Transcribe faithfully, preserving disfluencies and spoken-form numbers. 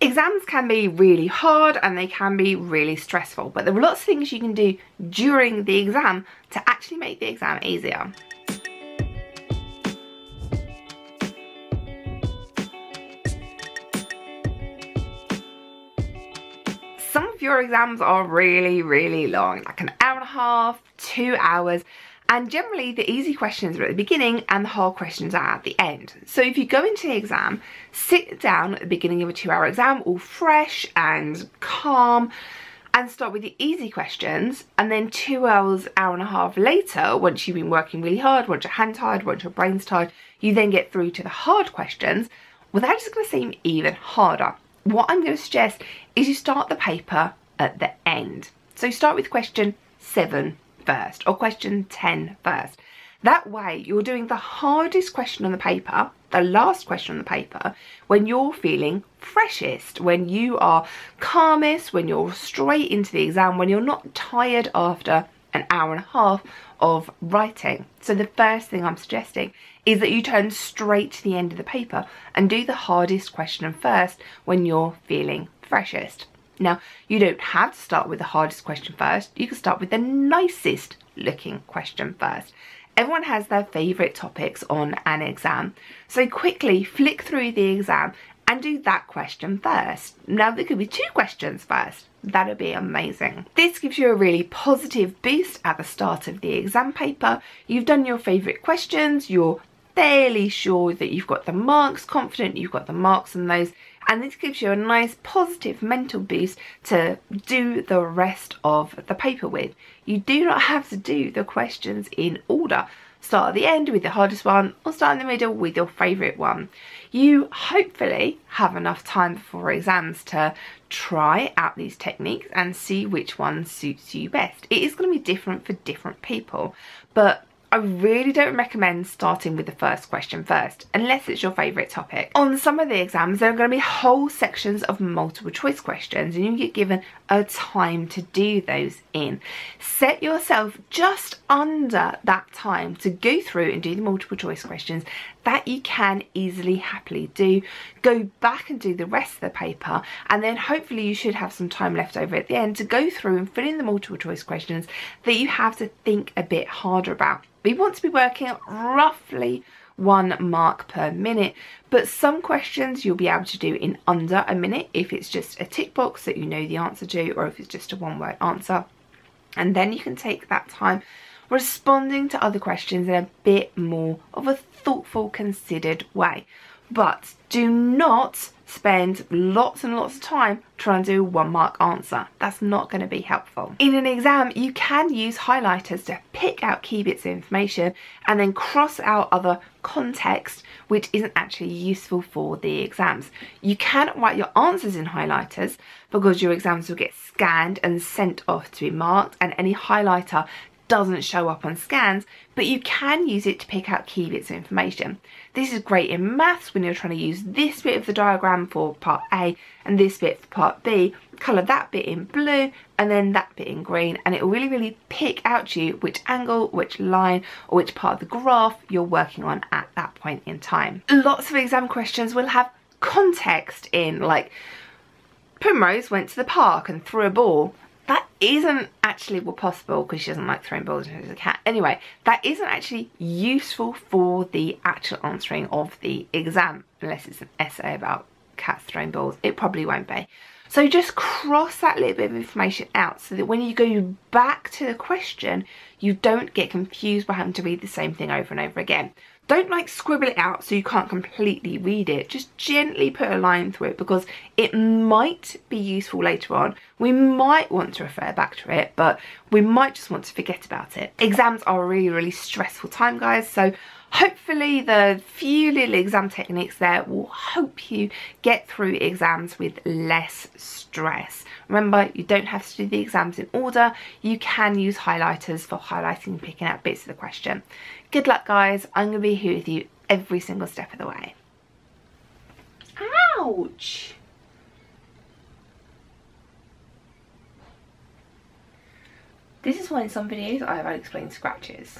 Exams can be really hard and they can be really stressful, but there are lots of things you can do during the exam to actually make the exam easier. Some of your exams are really, really long, like an hour and a half, two hours, and generally the easy questions are at the beginning and the hard questions are at the end. So if you go into the exam, sit down at the beginning of a two hour exam, all fresh and calm, and start with the easy questions, and then two hours, hour and a half later, once you've been working really hard, once your hand's tired, once your brain's tired, you then get through to the hard questions. Well, that is going to seem even harder. What I'm going to suggest is you start the paper at the end. So start with question seven first, or question ten first. That way you're doing the hardest question on the paper, the last question on the paper, when you're feeling freshest, when you are calmest, when you're straight into the exam, when you're not tired after an hour and a half of writing. So the first thing I'm suggesting is that you turn straight to the end of the paper and do the hardest question first when you're feeling freshest. Now, you don't have to start with the hardest question first. You can start with the nicest looking question first. Everyone has their favourite topics on an exam. So quickly flick through the exam and do that question first. Now, there could be two questions first. That'll be amazing. This gives you a really positive boost at the start of the exam paper. You've done your favourite questions. You're fairly sure that you've got the marks, confident you've got the marks on those. And this gives you a nice positive mental boost to do the rest of the paper with. You do not have to do the questions in order. Start at the end with the hardest one, or start in the middle with your favourite one. You hopefully have enough time before exams to try out these techniques and see which one suits you best. It is going to be different for different people, but I really don't recommend starting with the first question first, unless it's your favourite topic. On some of the exams, there are going to be whole sections of multiple choice questions, and you get given a time to do those in. Set yourself just under that time to go through and do the multiple choice questions that you can easily, happily do. Go back and do the rest of the paper, and then hopefully you should have some time left over at the end to go through and fill in the multiple choice questions that you have to think a bit harder about. We want to be working roughly one mark per minute, but some questions you'll be able to do in under a minute if it's just a tick box that you know the answer to, or if it's just a one word answer. And then you can take that time responding to other questions in a bit more of a thoughtful, considered way. But do not spend lots and lots of time trying to do a one mark answer. That's not going to be helpful. In an exam, you can use highlighters to pick out key bits of information and then cross out other context which isn't actually useful for the exams. You cannot write your answers in highlighters because your exams will get scanned and sent off to be marked, and any highlighter doesn't show up on scans, but you can use it to pick out key bits of information. This is great in maths when you're trying to use this bit of the diagram for part A and this bit for part B. Colour that bit in blue and then that bit in green, and it will really, really pick out to you which angle, which line, or which part of the graph you're working on at that point in time. Lots of exam questions will have context in, like Primrose went to the park and threw a ball. That isn't actually well, possible because she doesn't like throwing balls and she's a cat. Anyway, that isn't actually useful for the actual answering of the exam, unless it's an essay about cats throwing balls. It probably won't be. So just cross that little bit of information out so that when you go back to the question, you don't get confused by having to read the same thing over and over again. Don't like scribble it out so you can't completely read it. Just gently put a line through it because it might be useful later on. We might want to refer back to it, but we might just want to forget about it. Exams are a really, really stressful time, guys. So hopefully the few little exam techniques there will help you get through exams with less stress. Remember, you don't have to do the exams in order. You can use highlighters for highlighting and picking out bits of the question. Good luck, guys. I'm going to be here with you every single step of the way. Ouch! This is when some videos I've unexplained scratches.